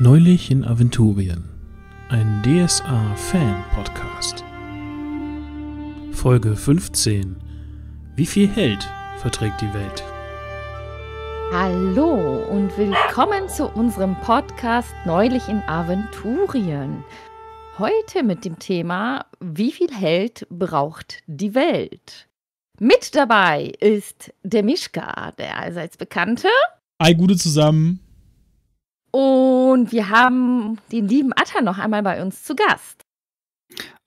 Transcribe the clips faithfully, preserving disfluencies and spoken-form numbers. Neulich in Aventurien, ein D S A-Fan-Podcast. Folge fünfzehn. Wie viel Held verträgt die Welt? Hallo und willkommen zu unserem Podcast Neulich in Aventurien. Heute mit dem Thema, wie viel Held braucht die Welt? Mit dabei ist der Mischka, der allseits Bekannte. Ei, Gute zusammen. Und wir haben den lieben Atta noch einmal bei uns zu Gast.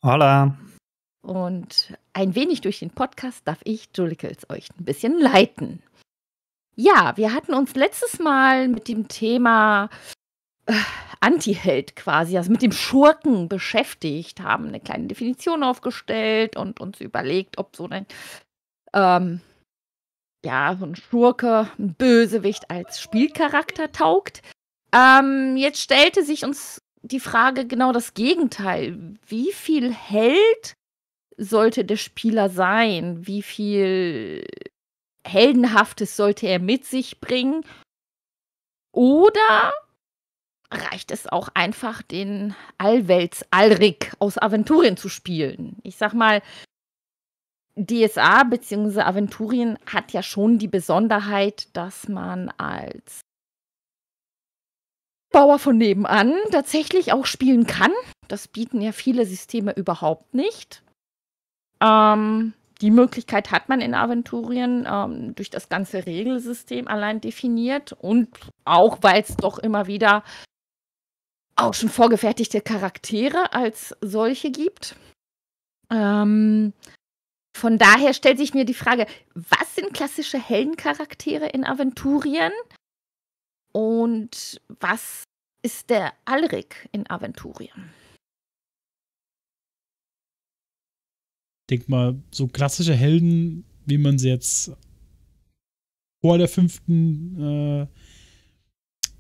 Hola. Und ein wenig durch den Podcast darf ich, Julicals, euch ein bisschen leiten. Ja, wir hatten uns letztes Mal mit dem Thema äh, Antiheld quasi, also mit dem Schurken beschäftigt, haben eine kleine Definition aufgestellt und uns überlegt, ob so ein... Ähm, ja, so ein Schurke, ein Bösewicht als Spielcharakter taugt. Ähm, jetzt stellte sich uns die Frage genau das Gegenteil. Wie viel Held sollte der Spieler sein? Wie viel Heldenhaftes sollte er mit sich bringen? Oder reicht es auch einfach, den Allerweltsalrik aus Aventurien zu spielen? Ich sag mal, D S A bzw. Aventurien hat ja schon die Besonderheit, dass man als Bauer von nebenan tatsächlich auch spielen kann. Das bieten ja viele Systeme überhaupt nicht. Ähm, die Möglichkeit hat man in Aventurien ähm, durch das ganze Regelsystem allein definiert und auch, weil es doch immer wieder auch schon vorgefertigte Charaktere als solche gibt. Ähm... Von daher stellt sich mir die Frage, was sind klassische Heldencharaktere in Aventurien und was ist der Alrik in Aventurien? Ich denke mal, so klassische Helden, wie man sie jetzt vor der fünften äh,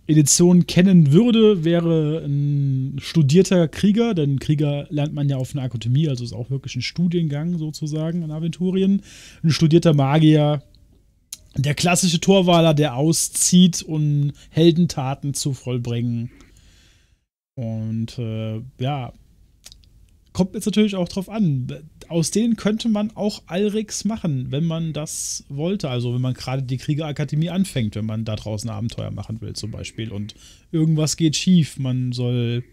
Edition kennen würde, wäre ein studierter Krieger, denn Krieger lernt man ja auf einer Akademie, also ist auch wirklich ein Studiengang sozusagen an Aventurien. Ein studierter Magier, der klassische Torwähler, der auszieht, um Heldentaten zu vollbringen. Und äh, ja, kommt jetzt natürlich auch drauf an. Aus denen könnte man auch Alriks machen, wenn man das wollte. Also wenn man gerade die Kriegerakademie anfängt, wenn man da draußen Abenteuer machen will zum Beispiel und irgendwas geht schief. Man soll,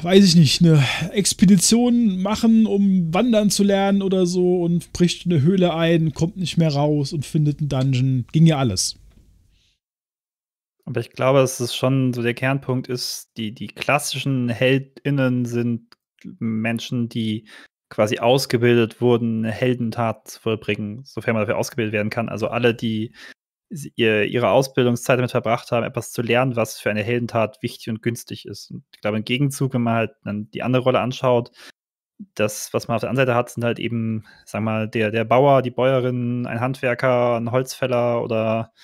weiß ich nicht, eine Expedition machen, um wandern zu lernen oder so und bricht eine Höhle ein, kommt nicht mehr raus und findet einen Dungeon. Ging ja alles. Aber ich glaube, dass es schon so der Kernpunkt ist, die, die klassischen HeldInnen sind Menschen, die quasi ausgebildet wurden, Heldentaten zu vollbringen, sofern man dafür ausgebildet werden kann. Also alle, die ihr, ihre Ausbildungszeit damit verbracht haben, etwas zu lernen, was für eine Heldentat wichtig und günstig ist. Und ich glaube, im Gegenzug, wenn man halt dann die andere Rolle anschaut, das, was man auf der anderen Seite hat, sind halt eben, sagen wir mal, der, der Bauer, die Bäuerin, ein Handwerker, ein Holzfäller oder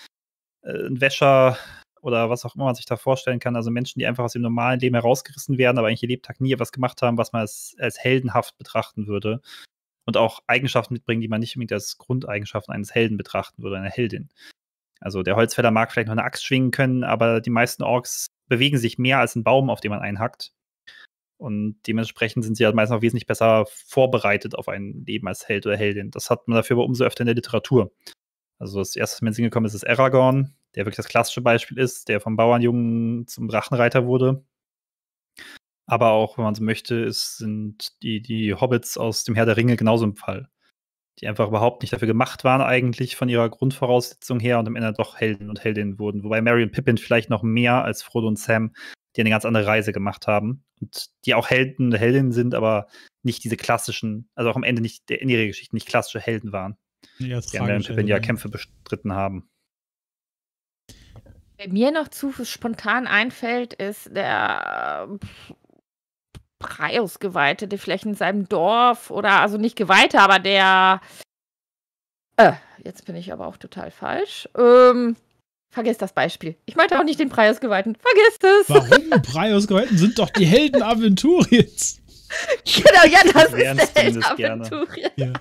ein Wäscher, oder was auch immer man sich da vorstellen kann, also Menschen, die einfach aus dem normalen Leben herausgerissen werden, aber eigentlich ihr Lebtag nie etwas gemacht haben, was man als, als heldenhaft betrachten würde und auch Eigenschaften mitbringen, die man nicht unbedingt als Grundeigenschaften eines Helden betrachten würde, einer Heldin. Also der Holzfäller mag vielleicht noch eine Axt schwingen können, aber die meisten Orks bewegen sich mehr als ein Baum, auf den man einhackt, und dementsprechend sind sie halt meistens auch wesentlich besser vorbereitet auf ein Leben als Held oder Heldin. Das hat man dafür aber umso öfter in der Literatur. Also das erste, was mir in den Sinn gekommen ist, ist Aragorn, der wirklich das klassische Beispiel ist, der vom Bauernjungen zum Drachenreiter wurde. Aber auch, wenn man so möchte, ist, sind die, die Hobbits aus dem Herr der Ringe genauso im Fall. Die einfach überhaupt nicht dafür gemacht waren eigentlich von ihrer Grundvoraussetzung her und am Ende doch Helden und Heldinnen wurden. Wobei Mary und Pippin vielleicht noch mehr als Frodo und Sam, die eine ganz andere Reise gemacht haben. Und die auch Helden und Heldinnen sind, aber nicht diese klassischen, also auch am Ende nicht in ihrer Geschichte nicht klassische Helden waren. Ja, die anderen und Pippin ja Kämpfe bestritten haben. Wer mir noch zu spontan einfällt, ist der Preisgeweihte, der vielleicht in seinem Dorf oder, also nicht Geweihte, aber der äh, jetzt bin ich aber auch total falsch. Ähm, vergesst das Beispiel. Ich meinte auch nicht den Preisgeweihten. Vergesst es! Warum? Preisgeweihten sind doch die Helden Aventuriens. Genau, ja, das ist der Held Aventuriens. Ja.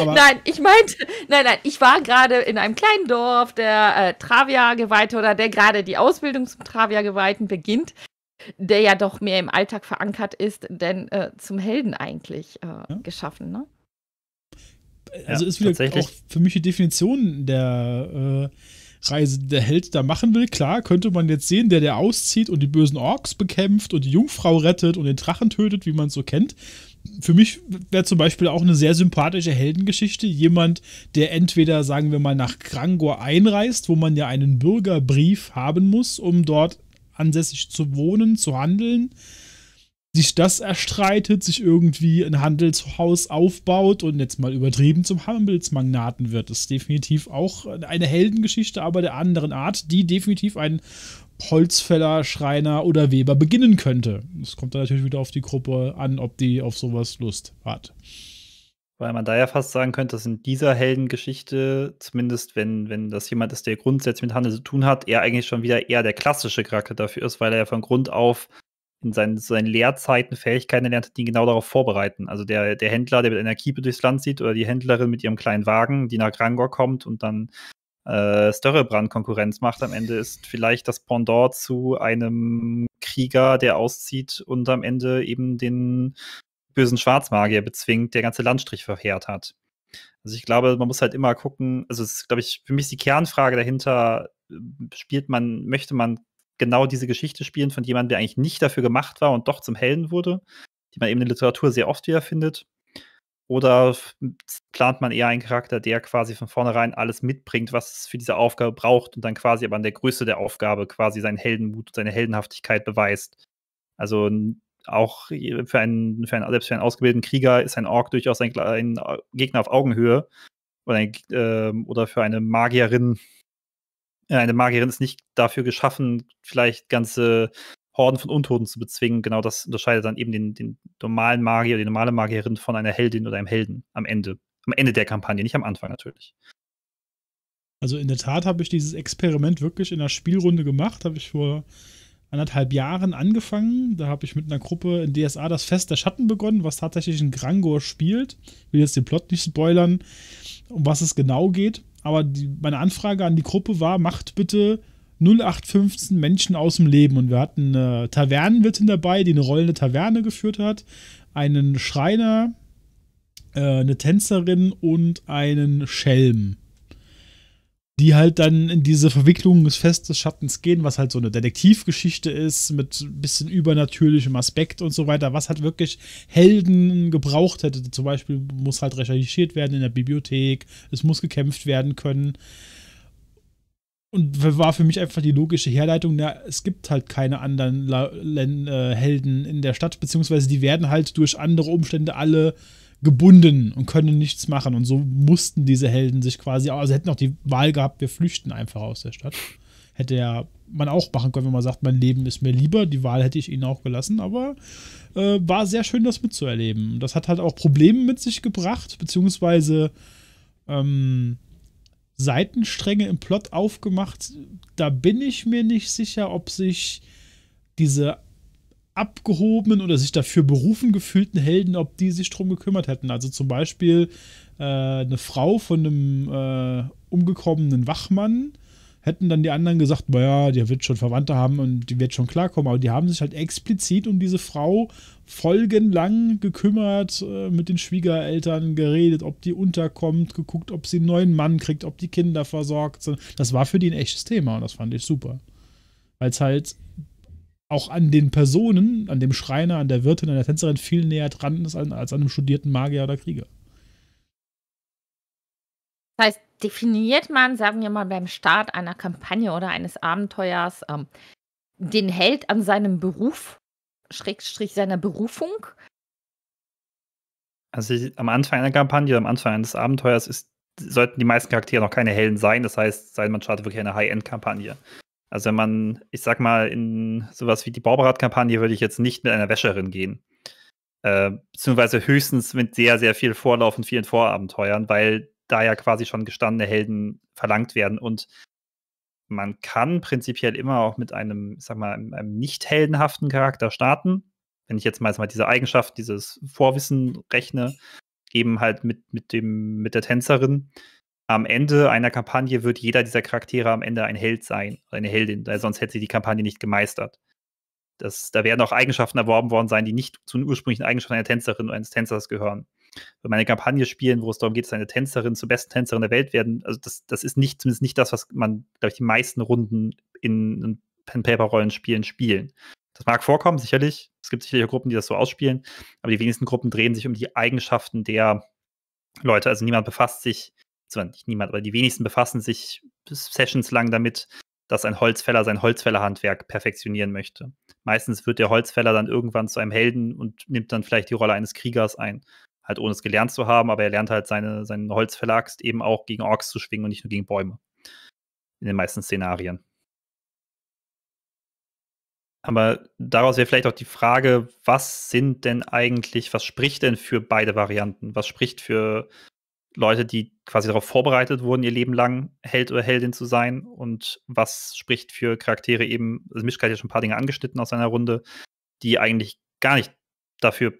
Aber nein, ich meinte, nein, nein, ich war gerade in einem kleinen Dorf, der äh, Travia-Geweihte oder der gerade die Ausbildung zum Travia-Geweihten beginnt, der ja doch mehr im Alltag verankert ist, denn äh, zum Helden eigentlich äh, ja. geschaffen, ne? Also ja, ist wieder auch für mich die Definition der äh, Reise, die der Held da machen will. Klar, könnte man jetzt sehen, der, der auszieht und die bösen Orks bekämpft und die Jungfrau rettet und den Drachen tötet, wie man es so kennt. Für mich wäre zum Beispiel auch eine sehr sympathische Heldengeschichte jemand, der entweder, sagen wir mal, nach Krangor einreist, wo man ja einen Bürgerbrief haben muss, um dort ansässig zu wohnen, zu handeln, sich das erstreitet, sich irgendwie ein Handelshaus aufbaut und jetzt mal übertrieben zum Handelsmagnaten wird. Das ist definitiv auch eine Heldengeschichte, aber der anderen Art, die definitiv ein Holzfäller, Schreiner oder Weber beginnen könnte. Das kommt dann natürlich wieder auf die Gruppe an, ob die auf sowas Lust hat. Weil man da ja fast sagen könnte, dass in dieser Heldengeschichte, zumindest wenn, wenn das jemand ist, der grundsätzlich mit Handel zu tun hat, er eigentlich schon wieder eher der klassische Charakter dafür ist, weil er ja von Grund auf in seinen, seinen Lehrzeiten Fähigkeiten erlernt hat, die ihn genau darauf vorbereiten. Also der, der Händler, der mit einer Kiepe durchs Land zieht, oder die Händlerin mit ihrem kleinen Wagen, die nach Grangor kommt und dann Äh, Störrebrand-Konkurrenz macht. Am Ende ist vielleicht das Pendant zu einem Krieger, der auszieht und am Ende eben den bösen Schwarzmagier bezwingt, der ganze Landstrich verheert hat. Also ich glaube, man muss halt immer gucken, also es ist, glaube ich, für mich die Kernfrage dahinter, spielt man, möchte man genau diese Geschichte spielen von jemandem, der eigentlich nicht dafür gemacht war und doch zum Helden wurde, die man eben in der Literatur sehr oft wiederfindet. Oder plant man eher einen Charakter, der quasi von vornherein alles mitbringt, was es für diese Aufgabe braucht und dann quasi aber an der Größe der Aufgabe quasi seinen Heldenmut und seine Heldenhaftigkeit beweist. Also auch für einen, für einen, selbst für einen ausgebildeten Krieger ist ein Ork durchaus ein, ein Gegner auf Augenhöhe. Oder, ein, äh, oder für eine Magierin. Eine Magierin ist nicht dafür geschaffen, vielleicht ganze Horden von Untoten zu bezwingen, genau das unterscheidet dann eben den, den normalen Magier oder die normale Magierin von einer Heldin oder einem Helden am Ende. Am Ende der Kampagne, nicht am Anfang natürlich. Also in der Tat habe ich dieses Experiment wirklich in einer Spielrunde gemacht, habe ich vor anderthalb Jahren angefangen. Da habe ich mit einer Gruppe in D S A das Fest der Schatten begonnen, was tatsächlich in Grangor spielt. Ich will jetzt den Plot nicht spoilern, um was es genau geht. Aber die, meine Anfrage an die Gruppe war, macht bitte null acht fünfzehn Menschen aus dem Leben. Und wir hatten eine Tavernenwirtin dabei, die eine rollende Taverne geführt hat, einen Schreiner, äh, eine Tänzerin und einen Schelm, die halt dann in diese Verwicklung des Festes des Schattens gehen, was halt so eine Detektivgeschichte ist, mit ein bisschen übernatürlichem Aspekt und so weiter, was halt wirklich Helden gebraucht hätte. Zum Beispiel muss halt recherchiert werden in der Bibliothek, es muss gekämpft werden können. Und war für mich einfach die logische Herleitung, na, es gibt halt keine anderen La Len äh, Helden in der Stadt, beziehungsweise die werden halt durch andere Umstände alle gebunden und können nichts machen. Und so mussten diese Helden sich quasi, also hätten auch die Wahl gehabt, wir flüchten einfach aus der Stadt. Hätte ja man auch machen können, wenn man sagt, mein Leben ist mir lieber, die Wahl hätte ich ihnen auch gelassen, aber äh, war sehr schön, das mitzuerleben. Das hat halt auch Probleme mit sich gebracht, beziehungsweise ähm, Seitenstränge im Plot aufgemacht, da bin ich mir nicht sicher, ob sich diese abgehobenen oder sich dafür berufen gefühlten Helden, ob die sich drum gekümmert hätten. Also zum Beispiel äh, eine Frau von einem äh, umgekommenen Wachmann, hätten dann die anderen gesagt, naja, der wird schon Verwandte haben und die wird schon klarkommen, aber die haben sich halt explizit um diese Frau folgenlang gekümmert, mit den Schwiegereltern geredet, ob die unterkommt, geguckt, ob sie einen neuen Mann kriegt, ob die Kinder versorgt sind. Das war für die ein echtes Thema und das fand ich super. Weil es halt auch an den Personen, an dem Schreiner, an der Wirtin, an der Tänzerin viel näher dran ist als an einem studierten Magier oder Krieger. Das heißt, definiert man, sagen wir mal, beim Start einer Kampagne oder eines Abenteuers ähm, den Held an seinem Beruf, Schrägstrich seiner Berufung? Also am Anfang einer Kampagne oder am Anfang eines Abenteuers ist, sollten die meisten Charaktere noch keine Helden sein. Das heißt, man startet wirklich eine High-End-Kampagne. Also wenn man, ich sag mal, in sowas wie die Bauberatkampagne würde ich jetzt nicht mit einer Wäscherin gehen. Äh, beziehungsweise höchstens mit sehr, sehr viel Vorlauf und vielen Vorabenteuern, weil da ja quasi schon gestandene Helden verlangt werden. Und man kann prinzipiell immer auch mit einem, ich sag mal, einem nicht heldenhaften Charakter starten. Wenn ich jetzt mal diese Eigenschaft, dieses Vorwissen rechne, eben halt mit, mit, dem, mit der Tänzerin. Am Ende einer Kampagne wird jeder dieser Charaktere am Ende ein Held sein, eine Heldin, sonst hätte sie die Kampagne nicht gemeistert. Das, da werden auch Eigenschaften erworben worden sein, die nicht zu den ursprünglichen Eigenschaften einer Tänzerin oder eines Tänzers gehören. Wenn man eine Kampagne spielen, wo es darum geht, dass eine Tänzerin zur besten Tänzerin der Welt werden, also das, das ist nicht, zumindest nicht das, was man, glaube ich, die meisten Runden in Pen-Paper-Rollenspielen spielen. Das mag vorkommen, sicherlich. Es gibt sicherlich auch Gruppen, die das so ausspielen, aber die wenigsten Gruppen drehen sich um die Eigenschaften der Leute. Also niemand befasst sich zwar nicht niemand, aber die wenigsten befassen sich Sessions lang damit, dass ein Holzfäller sein Holzfällerhandwerk perfektionieren möchte. Meistens wird der Holzfäller dann irgendwann zu einem Helden und nimmt dann vielleicht die Rolle eines Kriegers ein. Halt ohne es gelernt zu haben, aber er lernt halt seine, seine Holzfäller-Axt eben auch gegen Orks zu schwingen und nicht nur gegen Bäume. In den meisten Szenarien. Aber daraus wäre vielleicht auch die Frage, was sind denn eigentlich, was spricht denn für beide Varianten? Was spricht für Leute, die quasi darauf vorbereitet wurden, ihr Leben lang Held oder Heldin zu sein, und was spricht für Charaktere eben, also Mischka hat ja schon ein paar Dinge angeschnitten aus seiner Runde, die eigentlich gar nicht dafür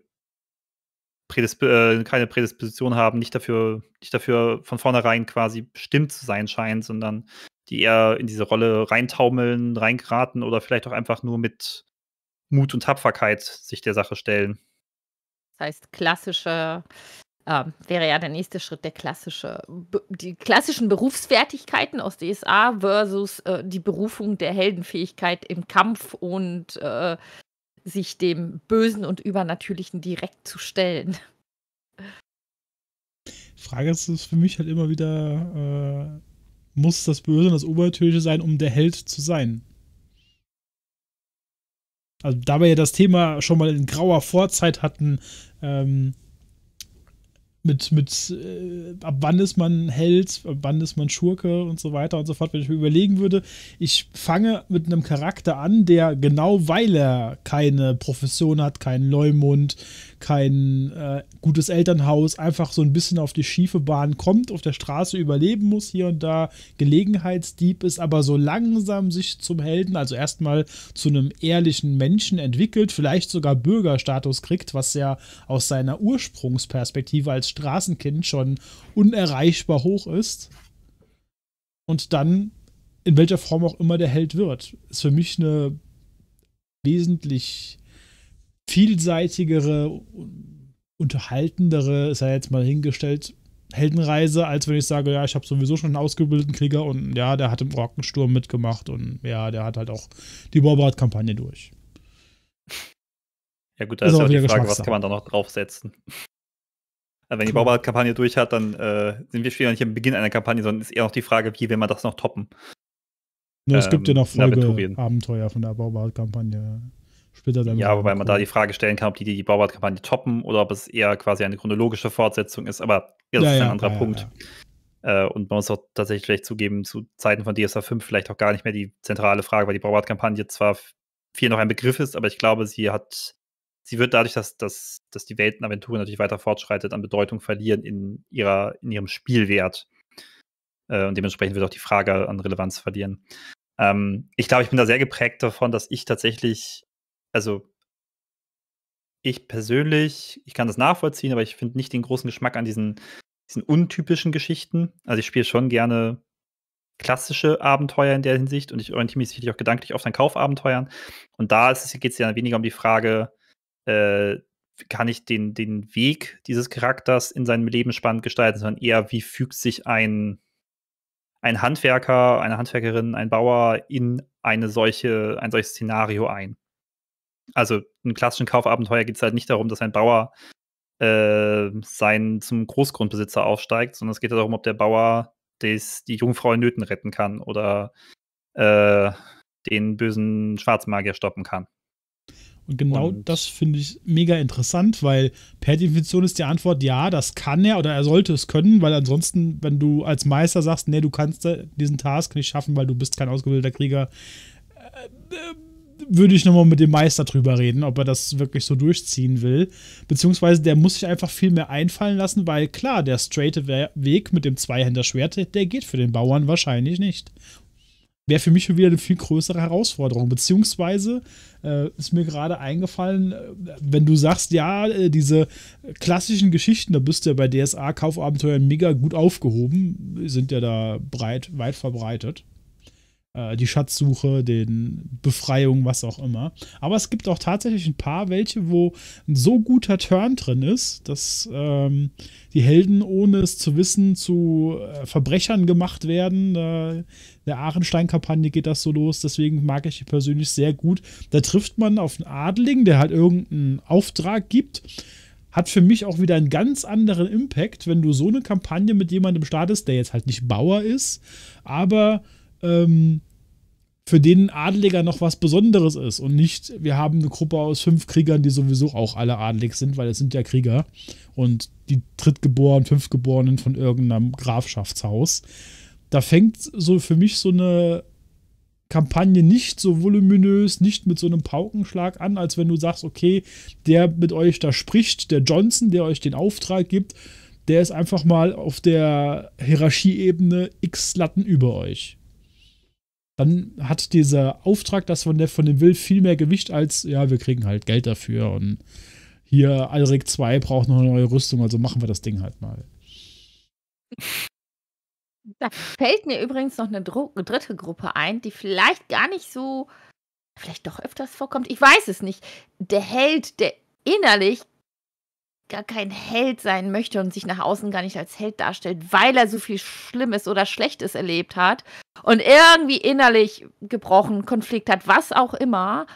prädisp äh, keine Prädisposition haben, nicht dafür, nicht dafür von vornherein quasi bestimmt zu sein scheinen, sondern die eher in diese Rolle reintaumeln, reingeraten oder vielleicht auch einfach nur mit Mut und Tapferkeit sich der Sache stellen. Das heißt, klassische Ähm, wäre ja der nächste Schritt der klassische, die klassischen Berufsfertigkeiten aus D S A versus äh, die Berufung der Heldenfähigkeit im Kampf und äh, sich dem Bösen und Übernatürlichen direkt zu stellen. Frage ist, ist für mich halt immer wieder, äh, muss das Böse und das Übernatürliche sein, um der Held zu sein? Also da wir ja das Thema schon mal in grauer Vorzeit hatten, ähm, Mit, mit äh, ab wann ist man Held, ab wann ist man Schurke und so weiter und so fort, wenn ich mir überlegen würde, ich fange mit einem Charakter an, der genau, weil er keine Profession hat, keinen Leumund, kein äh, gutes Elternhaus, einfach so ein bisschen auf die schiefe Bahn kommt, auf der Straße überleben muss, hier und da Gelegenheitsdieb ist, aber so langsam sich zum Helden, also erstmal zu einem ehrlichen Menschen entwickelt, vielleicht sogar Bürgerstatus kriegt, was ja aus seiner Ursprungsperspektive als Straßenkind schon unerreichbar hoch ist, und dann in welcher Form auch immer der Held wird, ist für mich eine wesentlich vielseitigere, unterhaltendere, ist ja jetzt mal hingestellt, Heldenreise, als wenn ich sage, ja, ich habe sowieso schon einen ausgebildeten Krieger und ja, der hat im Rockensturm mitgemacht und ja, der hat halt auch die Bauberatkampagne durch. Ja gut, da ist ja auch die Frage, was kann man da noch draufsetzen? Wenn die Bauberatkampagne durch hat, dann äh, sind wir schon nicht am Beginn einer Kampagne, sondern ist eher noch die Frage, wie will man das noch toppen? Ja, es ähm, gibt ja noch Folgeabenteuer von der Bauberatkampagne. Später dann ja, wobei man da die Frage stellen kann, ob die die Bauberatkampagne toppen oder ob es eher quasi eine chronologische Fortsetzung ist. Aber ja, das ja, ist ein ja, anderer ja, Punkt. Ja, ja. Äh, und man muss auch tatsächlich vielleicht zugeben, zu Zeiten von D S A fünf vielleicht auch gar nicht mehr die zentrale Frage, weil die Bauberatkampagne zwar viel noch ein Begriff ist, aber ich glaube, sie hat Sie wird dadurch, dass, dass, dass die Welt in Aventurien natürlich weiter fortschreitet, an Bedeutung verlieren in, ihrer, in ihrem Spielwert. Äh, und dementsprechend wird auch die Frage an Relevanz verlieren. Ähm, ich glaube, ich bin da sehr geprägt davon, dass ich tatsächlich, also ich persönlich, ich kann das nachvollziehen, aber ich finde nicht den großen Geschmack an diesen, diesen untypischen Geschichten. Also ich spiele schon gerne klassische Abenteuer in der Hinsicht und ich orientiere mich sicherlich auch gedanklich oft an Kaufabenteuern. Und da geht es ja weniger um die Frage, kann ich den, den Weg dieses Charakters in seinem Leben spannend gestalten, sondern eher, wie fügt sich ein, ein Handwerker, eine Handwerkerin, ein Bauer in eine solche, ein solches Szenario ein. Also im klassischen Kaufabenteuer geht es halt nicht darum, dass ein Bauer äh, sein, zum Großgrundbesitzer aufsteigt, sondern es geht darum, ob der Bauer des, die Jungfrau in Nöten retten kann oder äh, den bösen Schwarzmagier stoppen kann. Und genau und das finde ich mega interessant, weil per Definition ist die Antwort, ja, das kann er oder er sollte es können, weil ansonsten, wenn du als Meister sagst, nee, du kannst diesen Task nicht schaffen, weil du bist kein ausgebildeter Krieger, äh, würde ich nochmal mit dem Meister drüber reden, ob er das wirklich so durchziehen will. Beziehungsweise der muss sich einfach viel mehr einfallen lassen, weil klar, der straighte Weg mit dem Zweihänderschwert, der geht für den Bauern wahrscheinlich nicht. wäre für mich schon wieder eine viel größere Herausforderung. Beziehungsweise äh, ist mir gerade eingefallen, wenn du sagst, ja, diese klassischen Geschichten, da bist du ja bei D S A Kaufabenteuern mega gut aufgehoben, sind ja da breit, weit verbreitet. Äh, die Schatzsuche, den Befreiung, was auch immer. Aber es gibt auch tatsächlich ein paar welche, wo ein so guter Turn drin ist, dass ähm, die Helden, ohne es zu wissen, zu äh, Verbrechern gemacht werden. Äh, Der Ahrenstein-Kampagne geht das so los, deswegen mag ich die persönlich sehr gut. Da trifft man auf einen Adligen, der halt irgendeinen Auftrag gibt. Hat für mich auch wieder einen ganz anderen Impact, wenn du so eine Kampagne mit jemandem startest, der jetzt halt nicht Bauer ist, aber ähm, für den ein Adliger noch was Besonderes ist. Und nicht, wir haben eine Gruppe aus fünf Kriegern, die sowieso auch alle adlig sind, weil es sind ja Krieger. Und die Drittgeborenen, Fünftgeborenen von irgendeinem Grafschaftshaus. Da fängt so für mich so eine Kampagne nicht so voluminös, nicht mit so einem Paukenschlag an, als wenn du sagst, okay, der mit euch da spricht, der Johnson, der euch den Auftrag gibt, der ist einfach mal auf der Hierarchieebene x Latten über euch. Dann hat dieser Auftrag, das von der von dem Will, viel mehr Gewicht als, ja, wir kriegen halt Geld dafür und hier Alrik zwei braucht noch eine neue Rüstung, also machen wir das Ding halt mal. Da fällt mir übrigens noch eine dritte Gruppe ein, die vielleicht gar nicht so, vielleicht doch öfters vorkommt. Ich weiß es nicht. Der Held, der innerlich gar kein Held sein möchte und sich nach außen gar nicht als Held darstellt, weil er so viel Schlimmes oder Schlechtes erlebt hat und irgendwie innerlich gebrochen, Konflikt hat, was auch immer.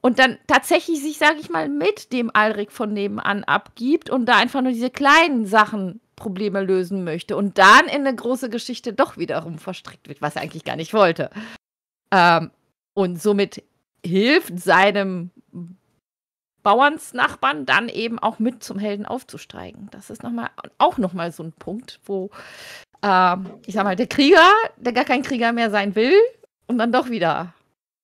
Und dann tatsächlich sich, sage ich mal, mit dem Alrik von nebenan abgibt und da einfach nur diese kleinen Sachen Probleme lösen möchte und dann in eine große Geschichte doch wiederum verstrickt wird, was er eigentlich gar nicht wollte. Ähm, und somit hilft seinem Bauernsnachbarn dann eben auch mit zum Helden aufzusteigen. Das ist noch mal, auch nochmal so ein Punkt, wo ähm, ich sag mal, der Krieger, der gar kein Krieger mehr sein will und dann doch wieder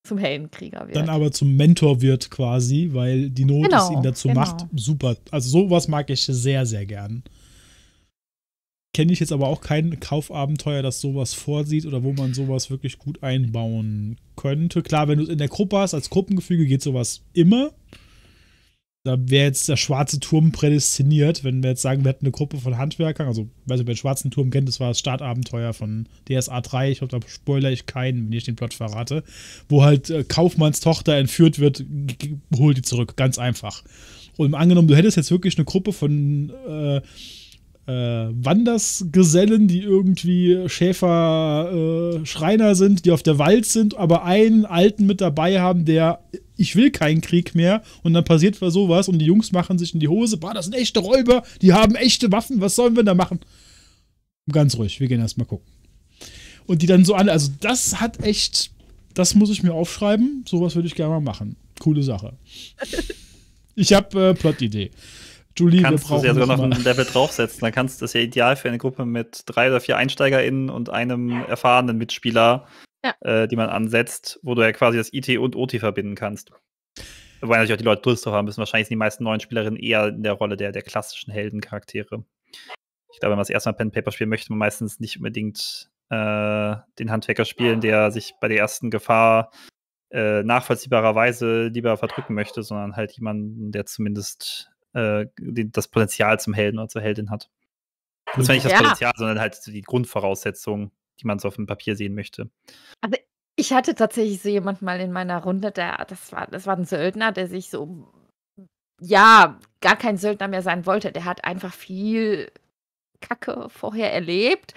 zum Heldenkrieger wird. Dann aber zum Mentor wird quasi, weil die Not genau, es ihn dazu genau. macht. Super. Also sowas mag ich sehr, sehr gern. Kenne ich jetzt aber auch kein Kaufabenteuer, das sowas vorsieht oder wo man sowas wirklich gut einbauen könnte. Klar, wenn du es in der Gruppe hast, als Gruppengefüge geht sowas immer. Da wäre jetzt der schwarze Turm prädestiniert, wenn wir jetzt sagen, wir hätten eine Gruppe von Handwerkern. Also, weiß ich, wer den schwarzen Turm kennt, das war das Startabenteuer von D S A drei. Ich glaube, da spoilere ich keinen, wenn ich den Plot verrate. Wo halt äh, Kaufmannstochter entführt wird, holt die zurück. Ganz einfach. Und angenommen, du hättest jetzt wirklich eine Gruppe von Äh, Äh, Wandersgesellen, die irgendwie Schäfer, äh, Schreiner sind, die auf der Wald sind, aber einen Alten mit dabei haben, der, ich will keinen Krieg mehr, und dann passiert sowas und die Jungs machen sich in die Hose, bah, das sind echte Räuber, die haben echte Waffen, was sollen wir da machen? Ganz ruhig, wir gehen erstmal gucken. Und die dann so alle, also das hat echt, das muss ich mir aufschreiben, sowas würde ich gerne mal machen. Coole Sache. Ich habe äh, Plot-Idee. Julie, kannst du ja sogar noch ein Level draufsetzen. Dann kannst du das ja ideal für eine Gruppe mit drei oder vier EinsteigerInnen und einem erfahrenen Mitspieler, ja. äh, die man ansetzt, wo du ja quasi das I T und O T verbinden kannst. Wobei natürlich auch die Leute Durst drauf haben müssen. Wahrscheinlich sind die meisten neuen Spielerinnen eher in der Rolle der, der klassischen Heldencharaktere. Ich glaube, wenn man das erste Mal Pen and Paper spielt, möchte man meistens nicht unbedingt äh, den Handwerker spielen, der sich bei der ersten Gefahr äh, nachvollziehbarerweise lieber verdrücken möchte, sondern halt jemanden, der zumindest das Potenzial zum Helden oder zur Heldin hat. Das war nicht das ja. Potenzial, sondern halt die Grundvoraussetzungen, die man so auf dem Papier sehen möchte. Also ich hatte tatsächlich so jemanden mal in meiner Runde, der, das war, das war ein Söldner, der sich so, ja, gar kein Söldner mehr sein wollte. Der hat einfach viel Kacke vorher erlebt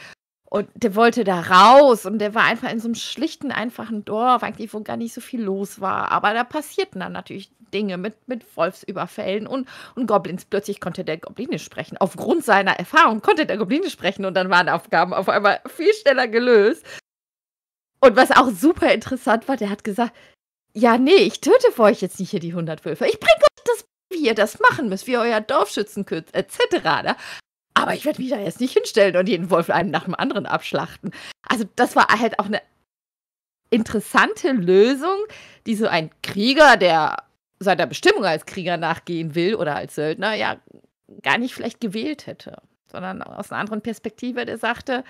und der wollte da raus und der war einfach in so einem schlichten, einfachen Dorf, eigentlich, wo gar nicht so viel los war. Aber da passierten dann natürlich Dinge mit, mit Wolfsüberfällen und, und Goblins. Plötzlich konnte der Goblinisch sprechen. Aufgrund seiner Erfahrung konnte der Goblinisch sprechen und dann waren Aufgaben auf einmal viel schneller gelöst. Und was auch super interessant war, der hat gesagt, ja, nee, ich töte für euch jetzt nicht hier die hundert Wölfe. Ich bringe euch das, wie ihr das machen müsst, wie ihr euer Dorf schützen könnt, et cetera. Aber ich werde mich da jetzt nicht hinstellen und jeden Wolf einen nach dem anderen abschlachten. Also das war halt auch eine interessante Lösung, die so ein Krieger, der seiner Bestimmung als Krieger nachgehen will oder als Söldner, ja, gar nicht vielleicht gewählt hätte, sondern aus einer anderen Perspektive, der sagte,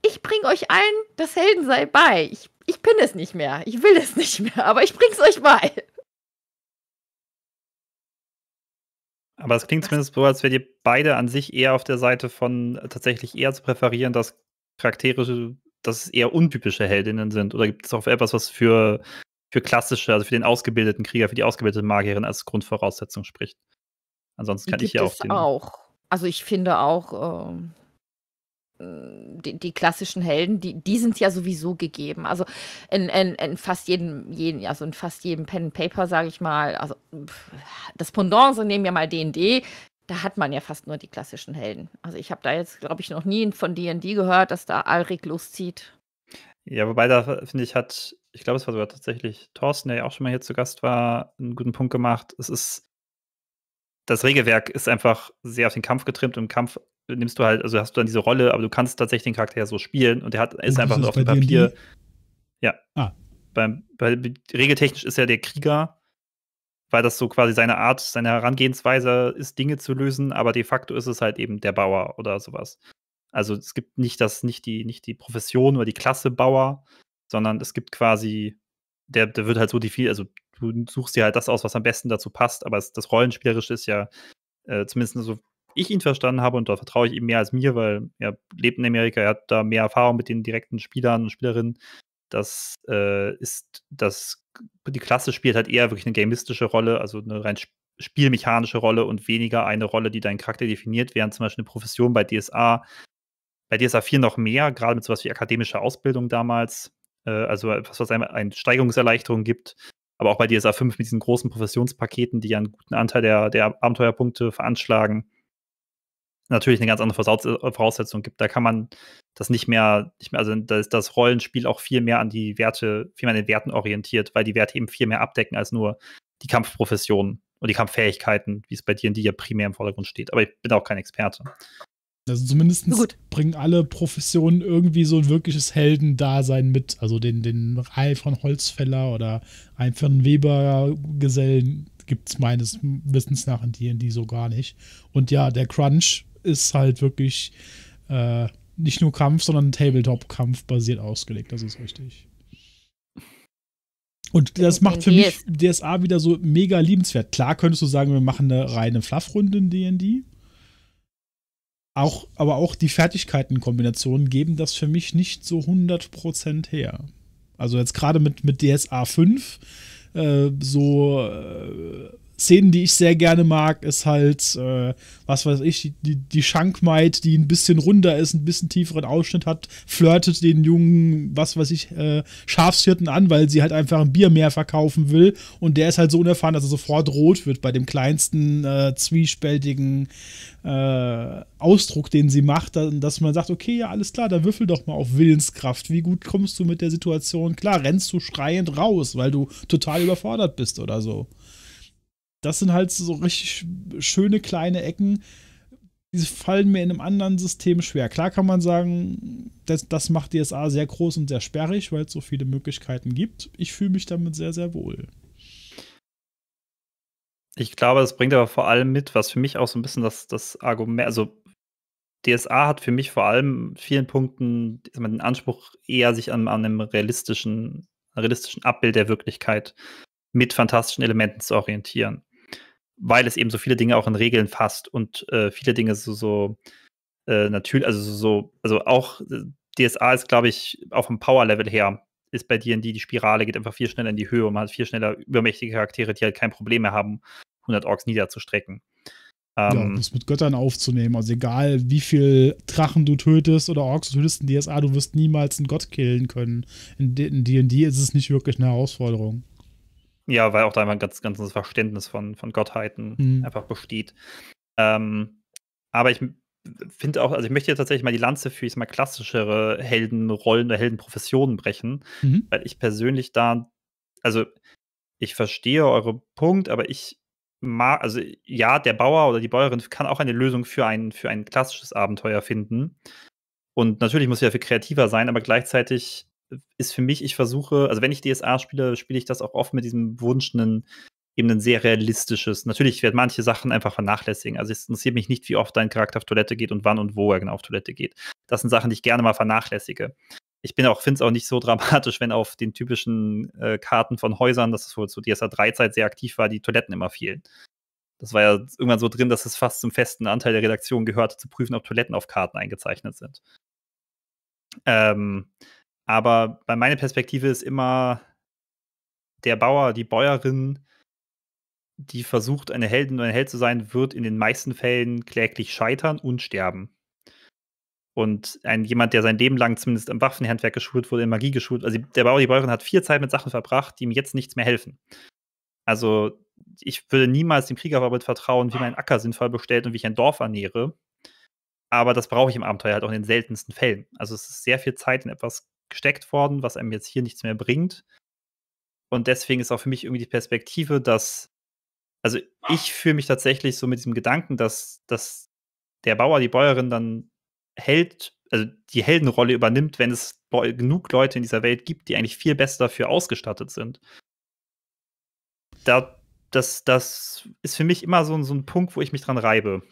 ich bringe euch allen das Heldensein bei. Ich, Ich bin es nicht mehr. Ich will es nicht mehr. Aber ich bring's euch bei. Aber es klingt zumindest so, als wärt ihr beide an sich eher auf der Seite von tatsächlich eher zu präferieren, dass Charaktere, dass es eher untypische Heldinnen sind. Oder gibt es auch etwas, was für, für klassische, also für den ausgebildeten Krieger, für die ausgebildete Magierin als Grundvoraussetzung spricht? Ansonsten kann ich ja auch den... auch. Also ich finde auch, ähm, die, die klassischen Helden, die, die sind ja sowieso gegeben. Also in, in, in fast jedem, jeden, also in fast jedem Pen and Paper, sage ich mal, also das Pendant, so nehmen wir mal D und D, da hat man ja fast nur die klassischen Helden. Also ich habe da jetzt, glaube ich, noch nie von D und D gehört, dass da Alrik loszieht. Ja, wobei da, finde ich, hat, ich glaube, es war sogar tatsächlich Thorsten, der ja auch schon mal hier zu Gast war, einen guten Punkt gemacht. Es ist, das Regelwerk ist einfach sehr auf den Kampf getrimmt und im Kampf nimmst du halt, also hast du dann diese Rolle, aber du kannst tatsächlich den Charakter so spielen und der hat, ist und einfach nur auf dem Papier. D und D? Ja. Ah. Beim, bei, regeltechnisch ist ja der Krieger, weil das so quasi seine Art, seine Herangehensweise ist, Dinge zu lösen, aber de facto ist es halt eben der Bauer oder sowas. Also es gibt nicht das, nicht die, nicht die Profession oder die Klasse Bauer, sondern es gibt quasi, der, der wird halt so die viel, also du suchst dir halt das aus, was am besten dazu passt, aber es, das Rollenspielerische ist ja, äh, zumindest so ich ihn verstanden habe, und da vertraue ich ihm mehr als mir, weil er lebt in Amerika, er hat da mehr Erfahrung mit den direkten Spielern und Spielerinnen. Das äh, ist, das, die Klasse spielt halt eher wirklich eine gamistische Rolle, also eine rein spielmechanische Rolle und weniger eine Rolle, die deinen Charakter definiert, während zum Beispiel eine Profession bei D S A, bei D S A vier noch mehr, gerade mit sowas wie akademischer Ausbildung damals, äh, also etwas, was einem eine Steigerungserleichterung gibt, aber auch bei D S A fünf mit diesen großen Professionspaketen, die ja einen guten Anteil der, der Abenteuerpunkte veranschlagen, natürlich eine ganz andere Voraussetzung gibt. Da kann man das nicht mehr, nicht mehr, also da ist das Rollenspiel auch viel mehr an die Werte, viel mehr an den Werten orientiert, weil die Werte eben viel mehr abdecken als nur die Kampfprofessionen und die Kampffähigkeiten, wie es bei dir, die ja primär im Vordergrund steht. Aber ich bin auch kein Experte. Also zumindest bringen alle Professionen irgendwie so ein wirkliches Heldendasein mit. Also den, den Ralf von Holzfäller oder einfachen Webergesellen gibt es meines Wissens nach in die, in die so gar nicht. Und ja, der Crunch ist halt wirklich äh, nicht nur Kampf, sondern Tabletop-Kampf basiert ausgelegt. Das ist richtig. Und das macht für mich D S A wieder so mega liebenswert. Klar könntest du sagen, wir machen eine reine Fluff-Runde in D und D. Auch, aber auch die Fertigkeitenkombinationen geben das für mich nicht so hundert Prozent her. Also jetzt gerade mit, mit D S A fünf, äh, so äh, Szenen, die ich sehr gerne mag, ist halt, äh, was weiß ich, die, die Schankmaid, die ein bisschen runder ist, ein bisschen tieferen Ausschnitt hat, flirtet den jungen, was weiß ich, äh, Schafshirten an, weil sie halt einfach ein Bier mehr verkaufen will. Und der ist halt so unerfahren, dass er sofort rot wird bei dem kleinsten äh, zwiespältigen äh, Ausdruck, den sie macht, dass man sagt, okay, ja, alles klar, dann würfel doch mal auf Willenskraft. Wie gut kommst du mit der Situation? Klar, rennst du schreiend raus, weil du total überfordert bist oder so. Das sind halt so richtig schöne kleine Ecken, die fallen mir in einem anderen System schwer. Klar kann man sagen, das, das macht D S A sehr groß und sehr sperrig, weil es so viele Möglichkeiten gibt. Ich fühle mich damit sehr, sehr wohl. Ich glaube, das bringt aber vor allem mit, was für mich auch so ein bisschen das, das Argument, also D S A hat für mich vor allem in vielen Punkten den Anspruch, eher sich an, an einem realistischen, realistischen Abbild der Wirklichkeit mit fantastischen Elementen zu orientieren, weil es eben so viele Dinge auch in Regeln fasst und äh, viele Dinge so, so äh, natürlich, also so, also auch äh, D S A ist, glaube ich, auf dem Power-Level her, ist bei D und D die Spirale, geht einfach viel schneller in die Höhe und man hat viel schneller übermächtige Charaktere, die halt kein Problem mehr haben, hundert Orks niederzustrecken. Ähm, ja, das mit Göttern aufzunehmen, also egal wie viel Drachen du tötest oder Orks du tötest in D S A, du wirst niemals einen Gott killen können. In D und D ist es nicht wirklich eine Herausforderung. Ja, weil auch da immer ein ganz, ganzes Verständnis von, von Gottheiten mhm. einfach besteht. Ähm, aber ich finde auch, also ich möchte ja tatsächlich mal die Lanze für ich mal klassischere Heldenrollen oder Heldenprofessionen brechen, mhm. weil ich persönlich da, also ich verstehe euren Punkt, aber ich mag, also ja, der Bauer oder die Bäuerin kann auch eine Lösung für ein, für ein klassisches Abenteuer finden. Und natürlich muss ich dafür kreativer sein, aber gleichzeitig ist für mich, ich versuche, also wenn ich D S A spiele, spiele ich das auch oft mit diesem Wunsch, einen, eben ein sehr realistisches. Natürlich werden manche Sachen einfach vernachlässigen. Also es interessiert mich nicht, wie oft dein Charakter auf Toilette geht und wann und wo er genau auf Toilette geht. Das sind Sachen, die ich gerne mal vernachlässige. ich bin auch, finde es auch nicht so dramatisch, wenn auf den typischen äh, Karten von Häusern, das ist wohl zu D S A drei Zeit sehr aktiv war, die Toiletten immer fehlen. Das war ja irgendwann so drin, dass es fast zum festen Anteil der Redaktion gehörte, zu prüfen, ob Toiletten auf Karten eingezeichnet sind. Ähm, aber bei meiner Perspektive ist immer der Bauer, die Bäuerin, die versucht, eine Heldin oder ein Held zu sein, wird in den meisten Fällen kläglich scheitern und sterben. Und ein, jemand, der sein Leben lang zumindest im Waffenhandwerk geschult wurde, in Magie geschult, also der Bauer, die Bäuerin hat viel Zeit mit Sachen verbracht, die ihm jetzt nichts mehr helfen. Also ich würde niemals dem Kriegerverband vertrauen, wie mein Acker sinnvoll bestellt und wie ich ein Dorf ernähre. Aber das brauche ich im Abenteuer halt auch in den seltensten Fällen. Also es ist sehr viel Zeit in etwas gesteckt worden, was einem jetzt hier nichts mehr bringt. Und deswegen ist auch für mich irgendwie die Perspektive, dass, also ich fühle mich tatsächlich so mit diesem Gedanken, dass, dass der Bauer, die Bäuerin dann Held, also die Heldenrolle übernimmt, wenn es genug Leute in dieser Welt gibt, die eigentlich viel besser dafür ausgestattet sind. Da, das, das ist für mich immer so, so ein Punkt, wo ich mich dran reibe.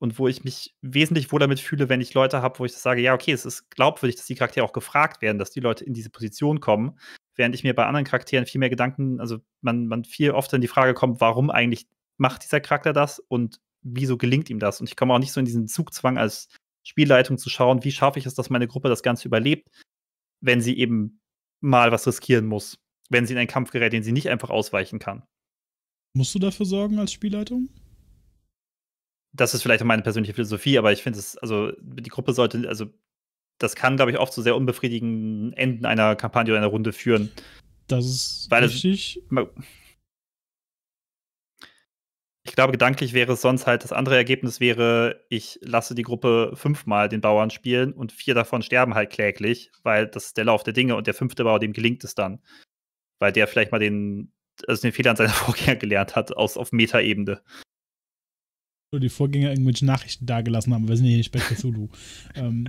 Und wo ich mich wesentlich wohl damit fühle, wenn ich Leute habe, wo ich das sage, ja, okay, es ist glaubwürdig, dass die Charaktere auch gefragt werden, dass die Leute in diese Position kommen, während ich mir bei anderen Charakteren viel mehr Gedanken, also man, man viel oft in die Frage kommt, warum eigentlich macht dieser Charakter das und wieso gelingt ihm das? Und ich komme auch nicht so in diesen Zugzwang als Spielleitung zu schauen, wie schaffe ich es, dass meine Gruppe das Ganze überlebt, wenn sie eben mal was riskieren muss, wenn sie in einen Kampf gerät, den sie nicht einfach ausweichen kann. Musst du dafür sorgen als Spielleitung? Das ist vielleicht auch meine persönliche Philosophie, aber ich finde es, also die Gruppe sollte, also das kann, glaube ich, oft zu sehr unbefriedigenden Enden einer Kampagne oder einer Runde führen. Das ist Weil richtig. Es, ich glaube, gedanklich wäre es sonst halt, das andere Ergebnis wäre, ich lasse die Gruppe fünfmal den Bauern spielen und vier davon sterben halt kläglich, weil das ist der Lauf der Dinge und der fünfte Bauer, dem gelingt es dann. Weil der vielleicht mal den, also den Fehler an seiner Vorgänger gelernt hat, aus, auf Metaebene. Die Vorgänger irgendwelche Nachrichten dagelassen haben. Wir sind ja nicht bei Cthulhu. ähm,